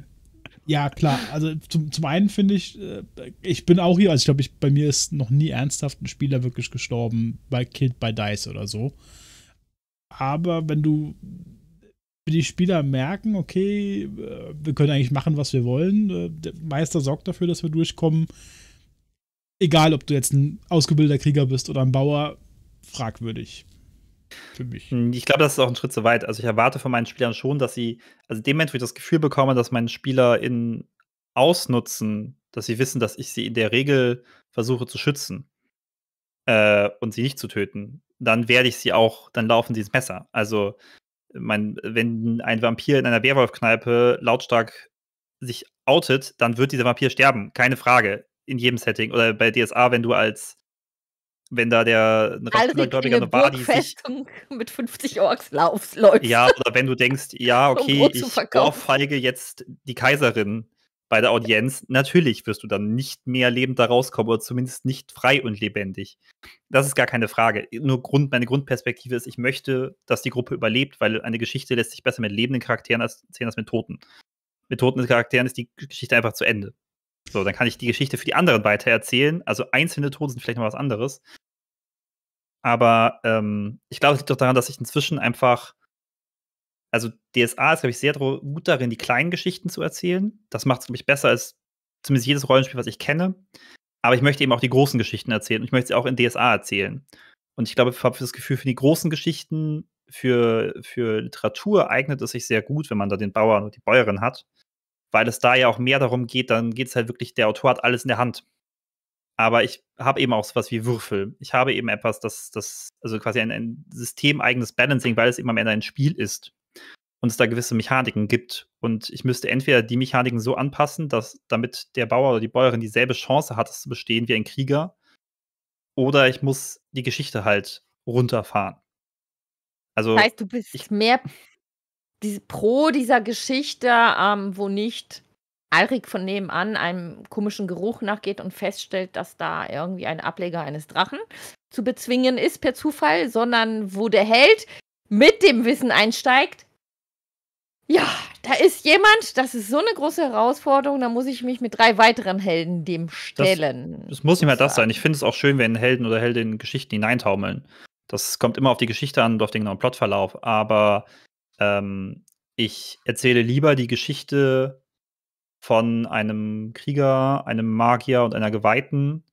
ja, klar. Also zum, zum einen finde ich, äh, ich bin auch hier, also ich glaube, ich, bei mir ist noch nie ernsthaft ein Spieler wirklich gestorben, bei Killed by Dice oder so. Aber wenn du die Spieler merken, okay, wir können eigentlich machen, was wir wollen, äh, der Meister sorgt dafür, dass wir durchkommen. Egal, ob du jetzt ein ausgebildeter Krieger bist oder ein Bauer, fragwürdig. Für mich. Ich glaube, das ist auch ein Schritt zu weit. Also ich erwarte von meinen Spielern schon, dass sie, also dem Moment, wo ich das Gefühl bekomme, dass meine Spieler in ausnutzen, dass sie wissen, dass ich sie in der Regel versuche zu schützen äh, und sie nicht zu töten, dann werde ich sie auch, dann laufen sie ins Messer. Also mein, wenn ein Vampir in einer Werwolf-Kneipe lautstark sich outet, dann wird dieser Vampir sterben, keine Frage, in jedem Setting. Oder bei D S A, wenn du als wenn da der Rechtgläubiger eine Badi sich mit fünfzig Orks läuft. Ja, oder wenn du denkst, ja, okay, ich ohrfeige jetzt die Kaiserin bei der Audienz, natürlich wirst du dann nicht mehr lebend da rauskommen oder zumindest nicht frei und lebendig. Das ist gar keine Frage. Nur Grund, meine Grundperspektive ist, ich möchte, dass die Gruppe überlebt, weil eine Geschichte lässt sich besser mit lebenden Charakteren erzählen als mit Toten. Mit toten Charakteren ist die Geschichte einfach zu Ende. So, dann kann ich die Geschichte für die anderen weitererzählen. Also einzelne Tote sind vielleicht noch was anderes. Aber ähm, ich glaube, es liegt doch daran, dass ich inzwischen einfach, also D S A ist, glaube ich, sehr gut darin, die kleinen Geschichten zu erzählen. Das macht es, glaube ich, besser als zumindest jedes Rollenspiel, was ich kenne. Aber ich möchte eben auch die großen Geschichten erzählen. Und ich möchte sie auch in D S A erzählen. Und ich glaube, ich habe das Gefühl, für die großen Geschichten, für, für Literatur eignet es sich sehr gut, wenn man da den Bauern und die Bäuerin hat. Weil es da ja auch mehr darum geht, dann geht es halt wirklich, der Autor hat alles in der Hand. Aber ich habe eben auch sowas wie Würfel. Ich habe eben etwas, das, das also quasi ein, ein systemeigenes Balancing, weil es eben am Ende ein Spiel ist und es da gewisse Mechaniken gibt. Und ich müsste entweder die Mechaniken so anpassen, dass damit der Bauer oder die Bäuerin dieselbe Chance hat, es zu bestehen wie ein Krieger, oder ich muss die Geschichte halt runterfahren. Also, das heißt, du bist ich, mehr... Diese, pro dieser Geschichte, ähm, wo nicht Alrik von nebenan einem komischen Geruch nachgeht und feststellt, dass da irgendwie ein Ableger eines Drachen zu bezwingen ist per Zufall, sondern wo der Held mit dem Wissen einsteigt, ja, da ist jemand, das ist so eine große Herausforderung, da muss ich mich mit drei weiteren Helden dem stellen. Das, das muss nicht mehr das sein. Ich finde es auch schön, wenn Helden oder Heldinnen Geschichten hineintaumeln. Das kommt immer auf die Geschichte an und auf den genauen Plotverlauf, aber Ähm, ich erzähle lieber die Geschichte von einem Krieger, einem Magier und einer Geweihten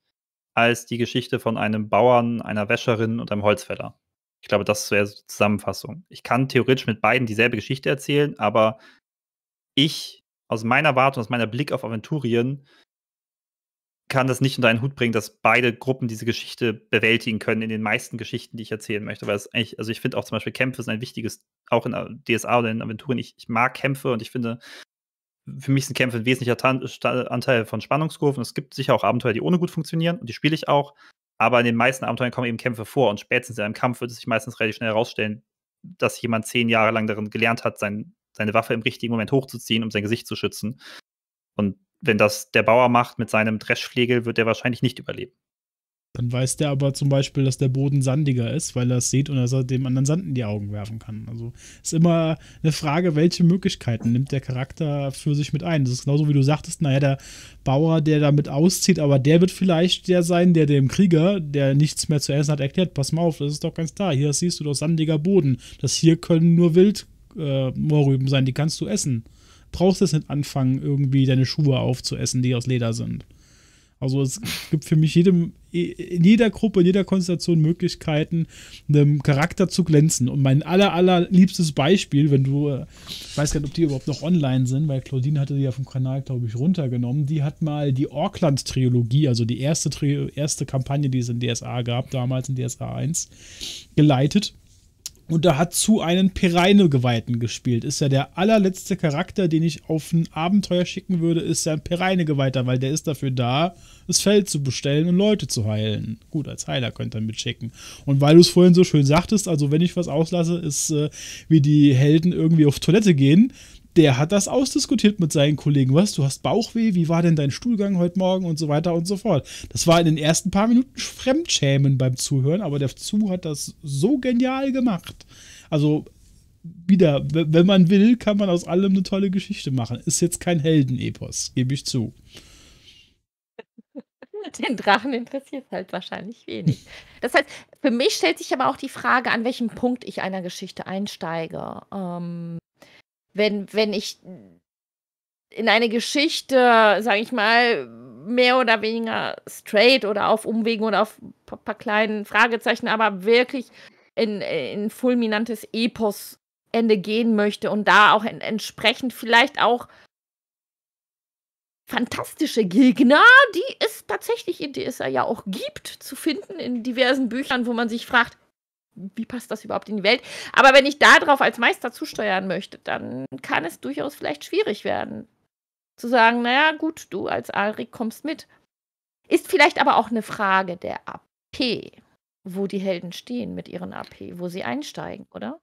als die Geschichte von einem Bauern, einer Wäscherin und einem Holzfäller. Ich glaube, das wäre so die Zusammenfassung. Ich kann theoretisch mit beiden dieselbe Geschichte erzählen, aber ich, aus meiner Warte, aus meiner Blick auf Aventurien, kann das nicht unter einen Hut bringen, dass beide Gruppen diese Geschichte bewältigen können in den meisten Geschichten, die ich erzählen möchte. Weil es eigentlich, also ich finde auch zum Beispiel Kämpfe sind ein wichtiges, auch in D S A oder in Aventurien. Ich, ich mag Kämpfe und ich finde, für mich sind Kämpfe ein wesentlicher Tan Anteil von Spannungskurven. Es gibt sicher auch Abenteuer, die ohne gut funktionieren und die spiele ich auch. Aber in den meisten Abenteuern kommen eben Kämpfe vor und spätestens in einem Kampf wird es sich meistens relativ schnell herausstellen, dass jemand zehn Jahre lang darin gelernt hat, sein, seine Waffe im richtigen Moment hochzuziehen, um sein Gesicht zu schützen. Und wenn das der Bauer macht mit seinem Dreschflegel, wird er wahrscheinlich nicht überleben. Dann weiß der aber zum Beispiel, dass der Boden sandiger ist, weil er es sieht und er dem anderen Sand in die Augen werfen kann. Also ist immer eine Frage, welche Möglichkeiten nimmt der Charakter für sich mit ein. Das ist genauso, wie du sagtest, naja, der Bauer, der damit auszieht, aber der wird vielleicht der sein, der dem Krieger, der nichts mehr zu essen hat, erklärt, pass mal auf, das ist doch ganz klar, hier siehst du doch sandiger Boden. Das hier können nur Wildmoorrüben äh, sein, die kannst du essen. Brauchst du es nicht anfangen, irgendwie deine Schuhe aufzuessen, die aus Leder sind. Also es gibt für mich jedem, in jeder Gruppe, in jeder Konstellation Möglichkeiten, einem Charakter zu glänzen. Und mein aller, aller liebstes Beispiel, wenn du, ich weiß gar nicht, ob die überhaupt noch online sind, weil Claudine hatte die ja vom Kanal, glaube ich, runtergenommen. Die hat mal die Orkland-Trilogie, also die erste, erste Kampagne, die es in D S A gab, damals in D S A eins, geleitet. Und da hat zu einen Pereine-Geweihten gespielt. Ist ja der allerletzte Charakter, den ich auf ein Abenteuer schicken würde, ist ja ein Pereine-Geweihter, weil der ist dafür da, das Feld zu bestellen und Leute zu heilen. Gut, als Heiler könnt ihr mitschicken. Und weil du es vorhin so schön sagtest, also wenn ich was auslasse, ist äh, wie die Helden irgendwie auf Toilette gehen. Der hat das ausdiskutiert mit seinen Kollegen. Was, du hast Bauchweh? Wie war denn dein Stuhlgang heute Morgen? Und so weiter und so fort. Das war in den ersten paar Minuten Fremdschämen beim Zuhören, aber der Zu hat das so genial gemacht. Also wieder, wenn man will, kann man aus allem eine tolle Geschichte machen. Ist jetzt kein Heldenepos, gebe ich zu. Den Drachen interessiert halt wahrscheinlich wenig. Das heißt, für mich stellt sich aber auch die Frage, an welchem Punkt ich einer Geschichte einsteige. Ähm... Wenn, wenn ich in eine Geschichte, sage ich mal, mehr oder weniger straight oder auf Umwegen oder auf ein paar, paar kleinen Fragezeichen, aber wirklich in, in fulminantes Epos-Ende gehen möchte und da auch in, entsprechend vielleicht auch fantastische Gegner, die es tatsächlich in D S A ja auch gibt, zu finden in diversen Büchern, wo man sich fragt, wie passt das überhaupt in die Welt? Aber wenn ich darauf als Meister zusteuern möchte, dann kann es durchaus vielleicht schwierig werden. Zu sagen, naja, gut, du als Alrik kommst mit. Ist vielleicht aber auch eine Frage der A P, wo die Helden stehen mit ihren A P, wo sie einsteigen, oder?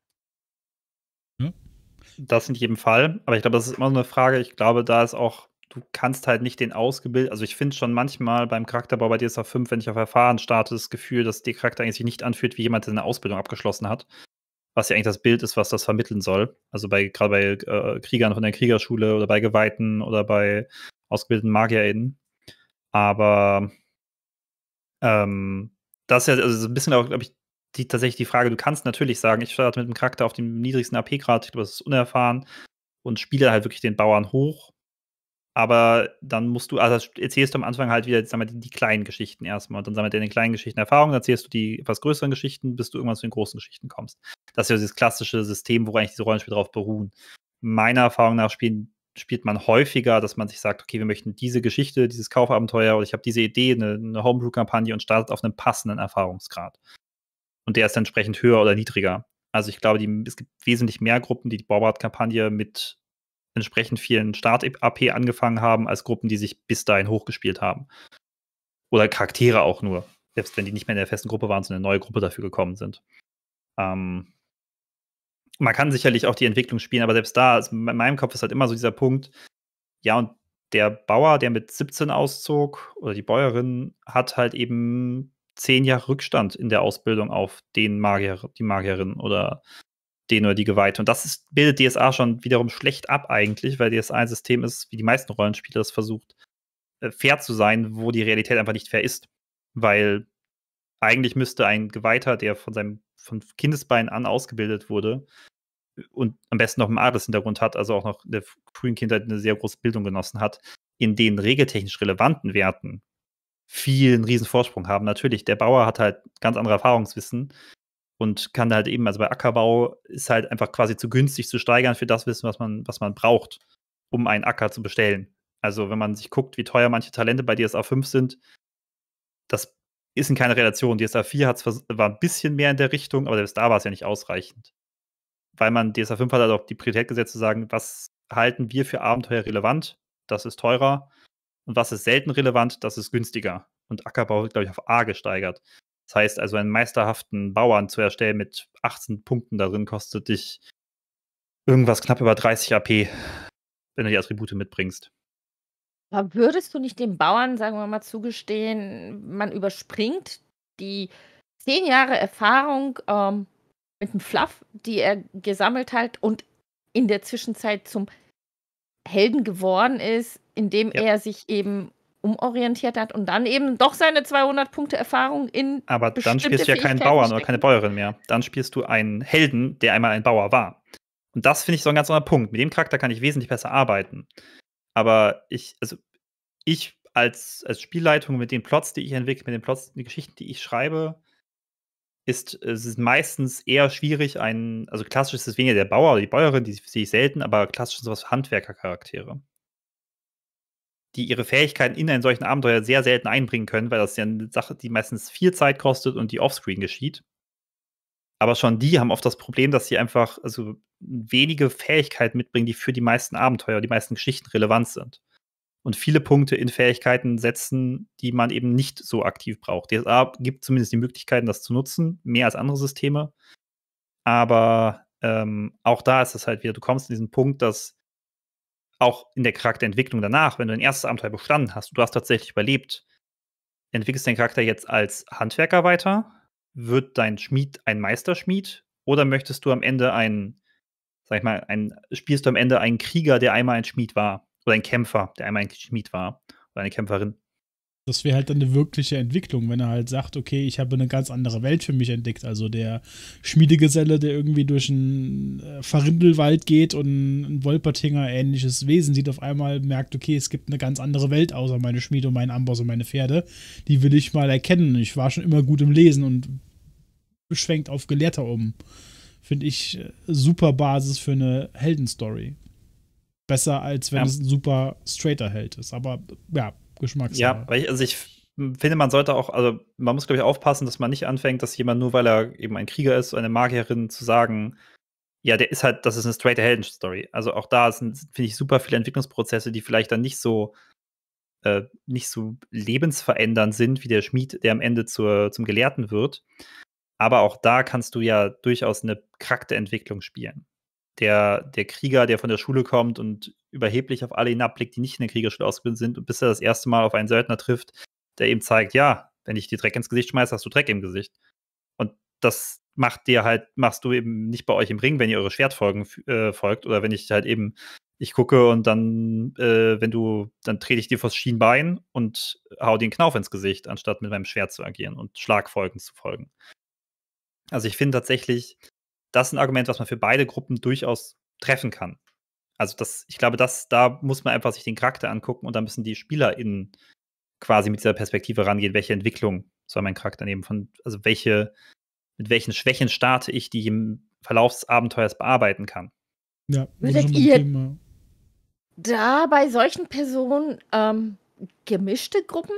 Das in jedem Fall. Aber ich glaube, das ist immer so eine Frage. Ich glaube, da ist auch, du kannst halt nicht den ausgebildet, also ich finde schon manchmal beim Charakterbau bei D S A fünf, wenn ich auf Erfahren starte, das Gefühl, dass der Charakter eigentlich sich nicht anfühlt, wie jemand, der eine Ausbildung abgeschlossen hat, was ja eigentlich das Bild ist, was das vermitteln soll. Also bei gerade bei äh, Kriegern von der Kriegerschule oder bei Geweihten oder bei ausgebildeten MagierInnen. Aber ähm, das ist ja also ein bisschen auch, glaube ich, die, tatsächlich die Frage, du kannst natürlich sagen, ich starte mit einem Charakter auf dem niedrigsten A P-Grad, ich glaube, das ist unerfahren und spiele halt wirklich den Bauern hoch. Aber dann musst du, also erzählst du am Anfang halt wieder sagen wir, die, die kleinen Geschichten erstmal. Und dann sammelt er in den kleinen Geschichten Erfahrungen, dann erzählst du die etwas größeren Geschichten, bis du irgendwann zu den großen Geschichten kommst. Das ist ja dieses klassische System, wo eigentlich diese Rollenspiele drauf beruhen. Meiner Erfahrung nach spielen, spielt man häufiger, dass man sich sagt, okay, wir möchten diese Geschichte, dieses Kaufabenteuer oder ich habe diese Idee, eine, eine Homebrew-Kampagne und startet auf einem passenden Erfahrungsgrad. Und der ist dann entsprechend höher oder niedriger. Also ich glaube, die, es gibt wesentlich mehr Gruppen, die die Bauberatkampagne mit entsprechend vielen Start-A P angefangen haben, als Gruppen, die sich bis dahin hochgespielt haben. Oder Charaktere auch nur, selbst wenn die nicht mehr in der festen Gruppe waren, sondern eine neue Gruppe dafür gekommen sind. Ähm, man kann sicherlich auch die Entwicklung spielen, aber selbst da, also in meinem Kopf ist halt immer so dieser Punkt, ja, und der Bauer, der mit siebzehn auszog, oder die Bäuerin, hat halt eben zehn Jahre Rückstand in der Ausbildung auf den Magier, die Magierin oder den oder die Geweihte. Und das ist, bildet D S A schon wiederum schlecht ab eigentlich, weil D S A ein System ist, wie die meisten Rollenspiele das versucht, fair zu sein, wo die Realität einfach nicht fair ist. Weil eigentlich müsste ein Geweihter, der von seinem von Kindesbein an ausgebildet wurde, und am besten noch einen Adelshintergrund hat, also auch noch in der frühen Kindheit eine sehr große Bildung genossen hat, in den regeltechnisch relevanten Werten viel einen riesen Vorsprung haben. Natürlich, der Bauer hat halt ganz andere Erfahrungswissen und kann halt eben, also bei Ackerbau ist halt einfach quasi zu günstig zu steigern für das Wissen, was man, was man braucht, um einen Acker zu bestellen. Also wenn man sich guckt, wie teuer manche Talente bei D S A fünf sind, das ist in keiner Relation. D S A vier hat's war ein bisschen mehr in der Richtung, aber selbst da war es ja nicht ausreichend. Weil man D S A fünf hat halt auch die Priorität gesetzt zu sagen, was halten wir für Abenteuer relevant? Das ist teurer. Und was ist selten relevant? Das ist günstiger. Und Ackerbau wird, glaube ich, auf A gesteigert. Das heißt also, einen meisterhaften Bauern zu erstellen mit achtzehn Punkten darin kostet dich irgendwas knapp über dreißig A P, wenn du die Attribute mitbringst. Aber würdest du nicht den Bauern, sagen wir mal, zugestehen, man überspringt die zehn Jahre Erfahrung ähm, mit dem Fluff, die er gesammelt hat und in der Zwischenzeit zum Helden geworden ist, indem ja. er sich eben umorientiert hat und dann eben doch seine zweihundert Punkte Erfahrung in aber dann spielst du ja keinen Bauern stecken. Oder keine Bäuerin mehr. Dann spielst du einen Helden, der einmal ein Bauer war. Und das finde ich so ein ganz anderer Punkt. Mit dem Charakter kann ich wesentlich besser arbeiten. Aber ich, also ich als, als Spielleitung mit den Plots, die ich entwickle, mit den Plots, die Geschichten, die ich schreibe, ist es meistens eher schwierig, einen, also klassisch ist es weniger der Bauer oder die Bäuerin, die sehe ich selten, aber klassisch sind sowas Handwerkercharaktere, die ihre Fähigkeiten in einen solchen Abenteuer sehr selten einbringen können, weil das ja eine Sache, die meistens viel Zeit kostet und die offscreen geschieht. Aber schon die haben oft das Problem, dass sie einfach also wenige Fähigkeiten mitbringen, die für die meisten Abenteuer, die meisten Geschichten relevant sind. Und viele Punkte in Fähigkeiten setzen, die man eben nicht so aktiv braucht. D S A gibt zumindest die Möglichkeiten, das zu nutzen, mehr als andere Systeme. Aber ähm, auch da ist es halt wieder, du kommst in diesen Punkt, dass auch in der Charakterentwicklung danach, wenn du dein erstes Abenteuer bestanden hast, du hast tatsächlich überlebt, entwickelst deinen Charakter jetzt als Handwerker weiter, wird dein Schmied ein Meisterschmied? Oder möchtest du am Ende ein, sag ich mal, ein, spielst du am Ende einen Krieger, der einmal ein Schmied war? Oder ein Kämpfer, der einmal ein Schmied war? Oder eine Kämpferin? Das wäre halt dann eine wirkliche Entwicklung, wenn er halt sagt, okay, ich habe eine ganz andere Welt für mich entdeckt. Also der Schmiedegeselle, der irgendwie durch einen Farindelwald geht und ein Wolpertinger ähnliches Wesen sieht, auf einmal merkt, okay, es gibt eine ganz andere Welt außer meine Schmiede und meinen Amboss und meine Pferde. Die will ich mal erkennen. Ich war schon immer gut im Lesen und schwenkt auf Gelehrter um. Finde ich super Basis für eine Heldenstory. Besser, als wenn ja. es ein super straighter Held ist. Aber ja, Geschmackssache. Ja, weil ich, also ich finde, man sollte auch, also man muss, glaube ich, aufpassen, dass man nicht anfängt, dass jemand, nur weil er eben ein Krieger ist, eine Magierin, zu sagen, ja, der ist halt, das ist eine straighte Heldenstory. Also auch da sind, finde ich, super viele Entwicklungsprozesse, die vielleicht dann nicht so äh, nicht so lebensverändernd sind, wie der Schmied, der am Ende zur, zum Gelehrten wird. Aber auch da kannst du ja durchaus eine Charakterentwicklung spielen. Der, der Krieger, der von der Schule kommt und überheblich auf alle hinabblickt, die nicht in der Kriegerschule ausgebildet sind, und bis er das erste Mal auf einen Söldner trifft, der ihm zeigt, ja, wenn ich dir Dreck ins Gesicht schmeiße, hast du Dreck im Gesicht. Und das macht dir halt, machst du eben nicht bei euch im Ring, wenn ihr eure Schwertfolgen äh, folgt, oder wenn ich halt eben, ich gucke und dann, äh, wenn du, dann trete ich dir vors Schienbein und hau den Knauf ins Gesicht, anstatt mit meinem Schwert zu agieren und Schlagfolgen zu folgen. Also ich finde tatsächlich, das ist ein Argument, was man für beide Gruppen durchaus treffen kann. Also das, ich glaube, das, da muss man einfach sich den Charakter angucken und da müssen die SpielerInnen quasi mit dieser Perspektive rangehen, welche Entwicklung soll mein Charakter nehmen, von, also welche, mit welchen Schwächen starte ich, die ich im Verlauf des Abenteuers bearbeiten kann. Ja, würdet ihr Thema. Da bei solchen Personen ähm, gemischte Gruppen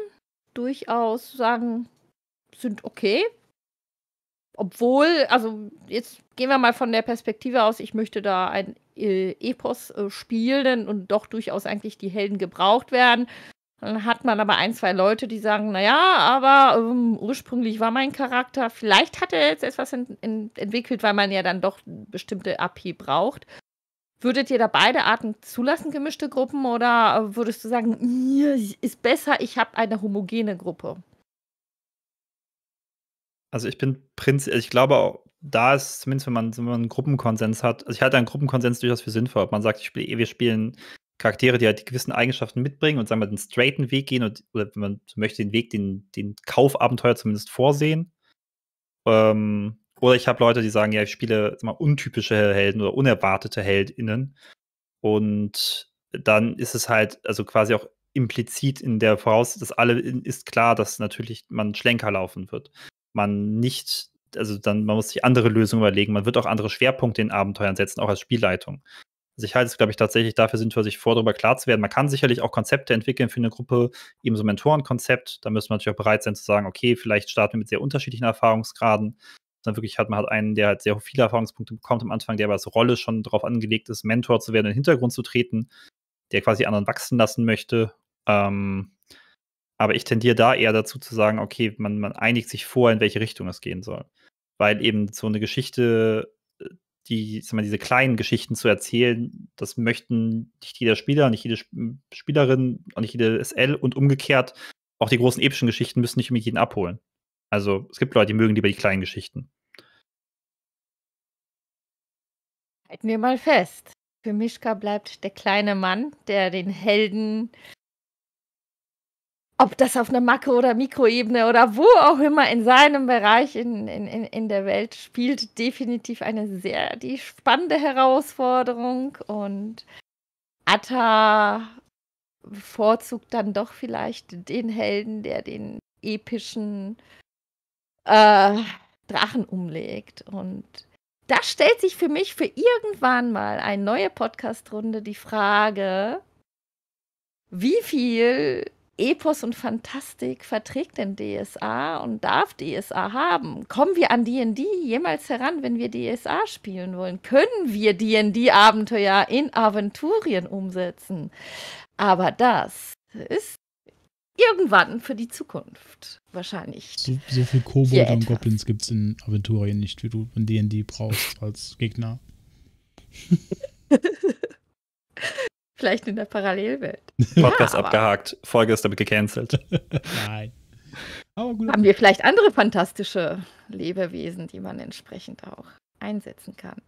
durchaus sagen, sind okay? Obwohl, also jetzt gehen wir mal von der Perspektive aus, ich möchte da ein äh, Epos äh, spielen und doch durchaus eigentlich die Helden gebraucht werden. Dann hat man aber ein, zwei Leute, die sagen, naja, aber ähm, ursprünglich war mein Charakter, vielleicht hat er jetzt etwas in, in, entwickelt, weil man ja dann doch bestimmte A P braucht. Würdet ihr da beide Arten zulassen, gemischte Gruppen, oder würdest du sagen, ist besser, ich habe eine homogene Gruppe? Also ich bin Prinz, ich glaube auch, da ist zumindest, wenn man, wenn man einen Gruppenkonsens hat, also ich halte einen Gruppenkonsens durchaus für sinnvoll. Man sagt, ich spiel, wir spielen Charaktere, die halt die gewissen Eigenschaften mitbringen und sagen wir den straighten Weg gehen und, oder wenn man möchte, den Weg, den, den Kaufabenteuer zumindest vorsehen. Ähm, Oder ich habe Leute, die sagen, ja, ich spiele sag mal, untypische Helden oder unerwartete HeldInnen. Und dann ist es halt, also quasi auch implizit in der Voraus, dass alle ist klar, dass natürlich man Schlenker laufen wird. Man nicht, also dann, man muss sich andere Lösungen überlegen. Man wird auch andere Schwerpunkte in Abenteuern setzen, auch als Spielleitung. Also ich halte es, glaube ich, tatsächlich dafür sinnvoll, sich vor darüber klar zu werden. Man kann sicherlich auch Konzepte entwickeln für eine Gruppe, eben so Mentorenkonzept. Da müssen wir natürlich auch bereit sein zu sagen, okay, vielleicht starten wir mit sehr unterschiedlichen Erfahrungsgraden. Dann wirklich hat man halt einen, der halt sehr viele Erfahrungspunkte bekommt am Anfang, der aber als Rolle schon darauf angelegt ist, Mentor zu werden, in den Hintergrund zu treten, der quasi anderen wachsen lassen möchte. Ähm, aber ich tendiere da eher dazu zu sagen, okay, man, man einigt sich vor, in welche Richtung es gehen soll. Weil eben so eine Geschichte, die, sag mal, diese kleinen Geschichten zu erzählen, das möchten nicht jeder Spieler, nicht jede Spielerin, auch nicht jede S L und umgekehrt, auch die großen epischen Geschichten müssen nicht unbedingt jeden abholen. Also es gibt Leute, die mögen lieber die kleinen Geschichten. Halten wir mal fest. Für Mischka bleibt der kleine Mann, der den Helden, ob das auf einer Makro- oder Mikroebene oder wo auch immer in seinem Bereich in, in, in der Welt spielt, definitiv eine sehr die spannende Herausforderung. Und Atta bevorzugt dann doch vielleicht den Helden, der den epischen Äh, Drachen umlegt. Und da stellt sich für mich für irgendwann mal eine neue Podcast-Runde die Frage, wie viel Epos und Fantastik verträgt denn D S A und darf D S A haben? Kommen wir an D und D jemals heran, wenn wir D S A spielen wollen? Können wir D und D-Abenteuer in Aventurien umsetzen? Aber das ist irgendwann für die Zukunft, wahrscheinlich. So, so viel Kobold und Goblins gibt es in Aventurien nicht, wie du in D und D brauchst als Gegner. Vielleicht in der Parallelwelt. Podcast ja, abgehakt, Folge ist damit gecancelt. Nein. Aber gut. Haben wir vielleicht andere fantastische Lebewesen, die man entsprechend auch einsetzen kann.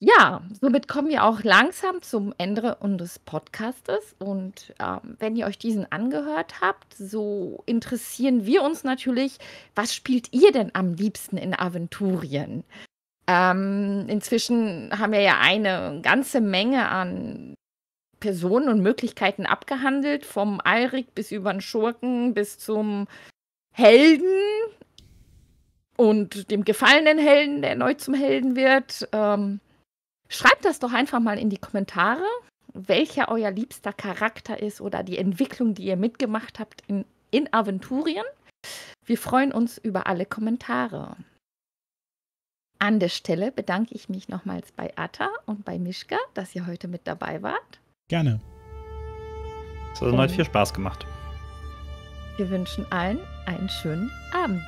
Ja, somit kommen wir auch langsam zum Ende unseres Podcastes. Und ähm, wenn ihr euch diesen angehört habt, so interessieren wir uns natürlich, was spielt ihr denn am liebsten in Aventurien? Ähm, inzwischen haben wir ja eine ganze Menge an Personen und Möglichkeiten abgehandelt, vom Alrik bis über den Schurken bis zum Helden und dem gefallenen Helden, der neu zum Helden wird. Ähm, Schreibt das doch einfach mal in die Kommentare, welcher euer liebster Charakter ist oder die Entwicklung, die ihr mitgemacht habt in, in Aventurien. Wir freuen uns über alle Kommentare. An der Stelle bedanke ich mich nochmals bei Atta und bei Mischka, dass ihr heute mit dabei wart. Gerne. Es hat erneut viel Spaß gemacht. Wir wünschen allen einen schönen Abend.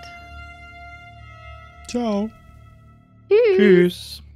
Ciao. Tschüss. Tschüss.